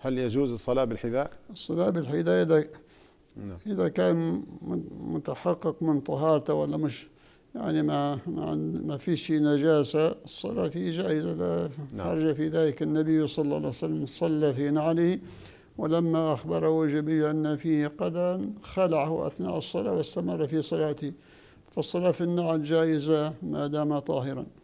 هل يجوز الصلاة بالحذاء؟ الصلاة بالحذاء إذا كان متحقق من طهارته ولا مش يعني ما فيش نجاسة، الصلاة فيه جائزة لا حرج في ذلك. النبي صلى الله عليه وسلم صلى في نعله، ولما أخبره جبريل أن فيه قدرا خلعه أثناء الصلاة واستمر في صلاته، فالصلاة في النعل جائزة ما دام طاهرا.